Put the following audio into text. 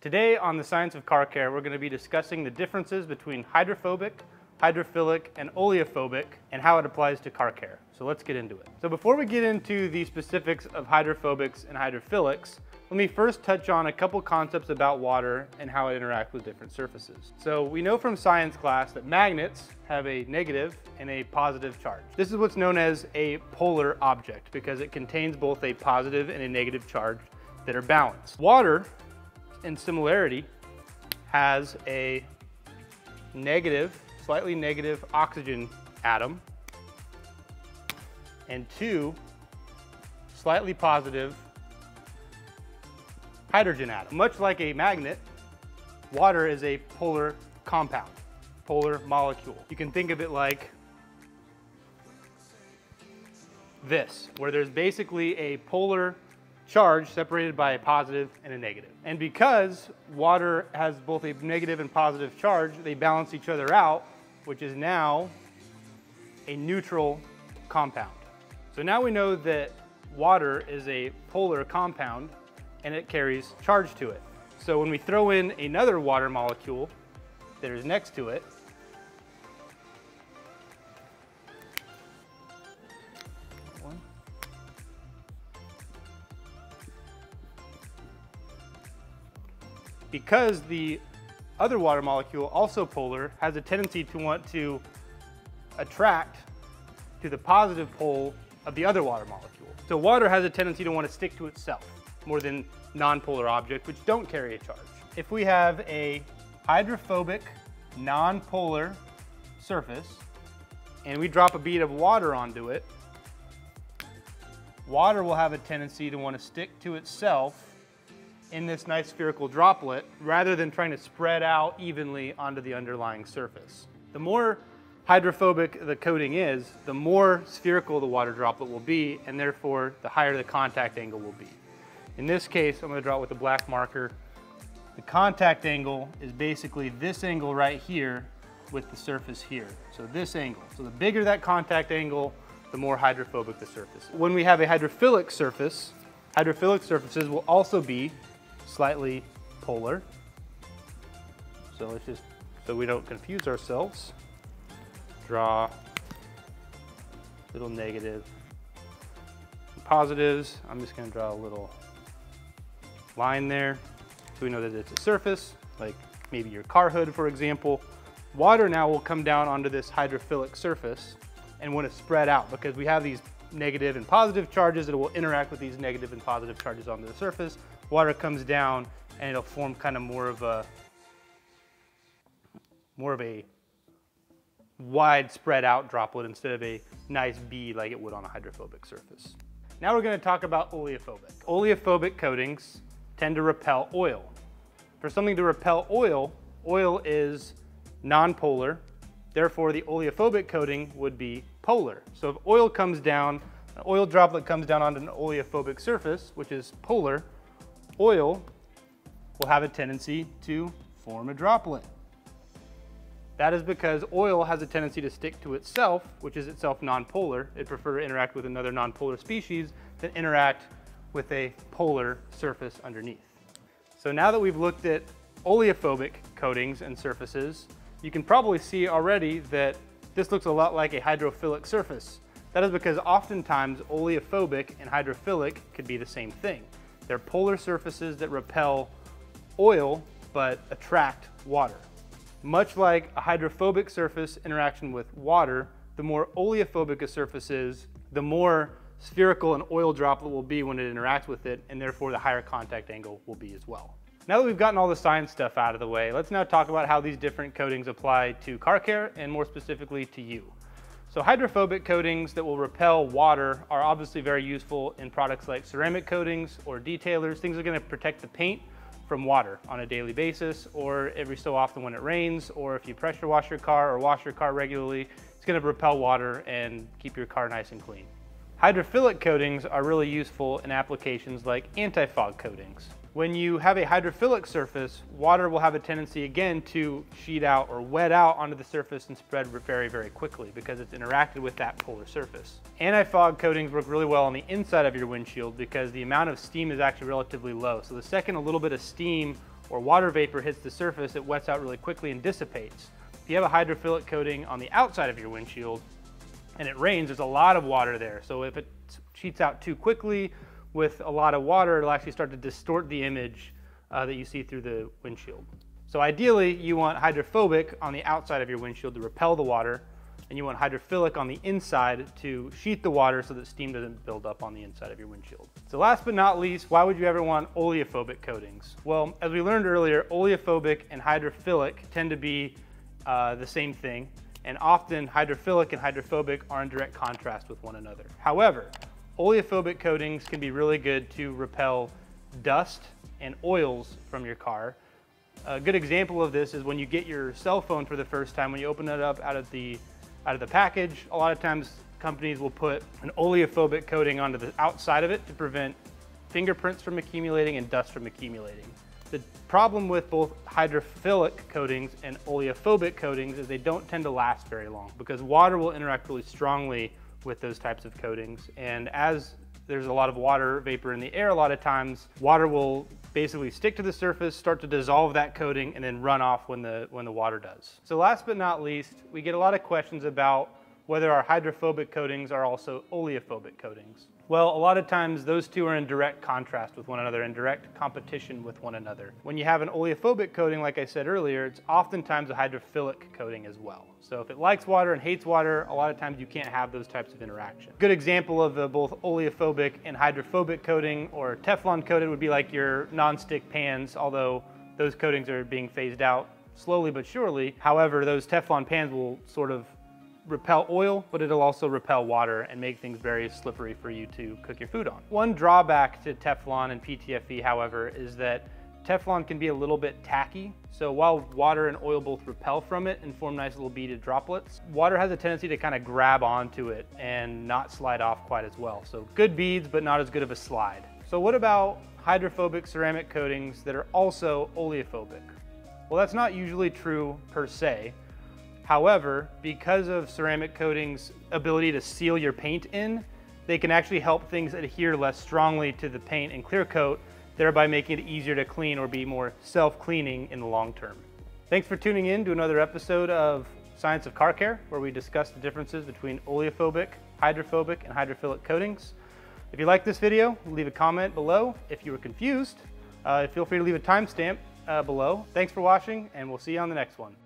Today on The Science of Car Care, we're going to be discussing the differences between hydrophobic, hydrophilic, and oleophobic, and how it applies to car care. So let's get into it. So before we get into the specifics of hydrophobics and hydrophilics, let me first touch on a couple concepts about water and how it interacts with different surfaces. So we know from science class that magnets have a negative and a positive charge. This is what's known as a polar object because it contains both a positive and a negative charge that are balanced. Water, in similarity, has a negative, slightly negative oxygen atom and two slightly positive hydrogen atom. Much like a magnet, water is a polar compound, polar molecule. You can think of it like this, where there's basically a polar charge separated by a positive and a negative. And because water has both a negative and positive charge, they balance each other out, which is now a neutral compound. So now we know that water is a polar compound and it carries charge to it. So when we throw in another water molecule that is next to it, because the other water molecule, also polar, has a tendency to want to attract to the positive pole of the other water molecule. So water has a tendency to want to stick to itself more than non-polar objects, which don't carry a charge. If we have a hydrophobic, non-polar surface, and we drop a bead of water onto it, water will have a tendency to want to stick to itself in this nice spherical droplet rather than trying to spread out evenly onto the underlying surface. The more hydrophobic the coating is, the more spherical the water droplet will be, and therefore the higher the contact angle will be. In this case, I'm going to draw it with a black marker. The contact angle is basically this angle right here with the surface here. So this angle. So the bigger that contact angle, the more hydrophobic the surface. When we have a hydrophilic surface, hydrophilic surfaces will also be slightly polar. So let's just, so we don't confuse ourselves, draw a little negative and positives. I'm just going to draw a little line there so we know that it's a surface, like maybe your car hood, for example. Water now will come down onto this hydrophilic surface and want to spread out because we have these negative and positive charges that will interact with these negative and positive charges onto the surface. Water comes down and it'll form kind of more of a wide spread out droplet instead of a nice bead like it would on a hydrophobic surface. Now we're going to talk about oleophobic. Oleophobic coatings tend to repel oil. For something to repel oil, oil is non-polar, therefore the oleophobic coating would be polar. So if oil comes down, an oil droplet comes down onto an oleophobic surface, which is polar, oil will have a tendency to form a droplet. That is because oil has a tendency to stick to itself, which is itself non-polar. It prefers to interact with another non-polar species than interact with a polar surface underneath. So now that we've looked at oleophobic coatings and surfaces, you can probably see already that this looks a lot like a hydrophilic surface. That is because oftentimes oleophobic and hydrophilic could be the same thing. They're polar surfaces that repel oil but attract water. Much like a hydrophobic surface interaction with water, the more oleophobic a surface is, the more spherical an oil droplet will be when it interacts with it, and therefore the higher contact angle will be as well. Now that we've gotten all the science stuff out of the way, let's now talk about how these different coatings apply to car care and more specifically to you. So hydrophobic coatings that will repel water are obviously very useful in products like ceramic coatings or detailers, things that are going to protect the paint from water on a daily basis or every so often when it rains, or if you pressure wash your car or wash your car regularly, it's going to repel water and keep your car nice and clean. Hydrophilic coatings are really useful in applications like anti-fog coatings. When you have a hydrophilic surface, water will have a tendency again to sheet out or wet out onto the surface and spread very, very quickly because it's interacted with that polar surface. Anti-fog coatings work really well on the inside of your windshield because the amount of steam is actually relatively low. So the second a little bit of steam or water vapor hits the surface, it wets out really quickly and dissipates. If you have a hydrophilic coating on the outside of your windshield and it rains, there's a lot of water there. So if it sheets out too quickly with a lot of water, it'll actually start to distort the image that you see through the windshield. So ideally, you want hydrophobic on the outside of your windshield to repel the water, and you want hydrophilic on the inside to sheet the water so that steam doesn't build up on the inside of your windshield. So last but not least, why would you ever want oleophobic coatings? Well, as we learned earlier, oleophobic and hydrophilic tend to be the same thing, and often hydrophilic and hydrophobic are in direct contrast with one another. However, oleophobic coatings can be really good to repel dust and oils from your car. A good example of this is when you get your cell phone for the first time, when you open it up out of the package, a lot of times companies will put an oleophobic coating onto the outside of it to prevent fingerprints from accumulating and dust from accumulating. The problem with both hydrophilic coatings and oleophobic coatings is they don't tend to last very long because water will interact really strongly with those types of coatings. And as there's a lot of water vapor in the air, a lot of times water will basically stick to the surface, start to dissolve that coating, and then run off when the water does. So last but not least, we get a lot of questions about whether our hydrophobic coatings are also oleophobic coatings. Well, a lot of times those two are in direct contrast with one another, in direct competition with one another. When you have an oleophobic coating, like I said earlier, it's oftentimes a hydrophilic coating as well. So if it likes water and hates water, a lot of times you can't have those types of interaction. Good example of both oleophobic and hydrophobic coating, or Teflon coated, would be like your nonstick pans, although those coatings are being phased out slowly but surely. However, those Teflon pans will sort of repel oil, but it'll also repel water and make things very slippery for you to cook your food on. One drawback to Teflon and PTFE, however, is that Teflon can be a little bit tacky. So while water and oil both repel from it and form nice little beaded droplets, water has a tendency to kind of grab onto it and not slide off quite as well. So good beads, but not as good of a slide. So what about hydrophobic ceramic coatings that are also oleophobic? Well, that's not usually true per se. However, because of ceramic coatings' ability to seal your paint in, they can actually help things adhere less strongly to the paint and clear coat, thereby making it easier to clean or be more self-cleaning in the long term. Thanks for tuning in to another episode of Science of Car Care, where we discuss the differences between oleophobic, hydrophobic, and hydrophilic coatings. If you like this video, leave a comment below. If you were confused, feel free to leave a timestamp below. Thanks for watching, and we'll see you on the next one.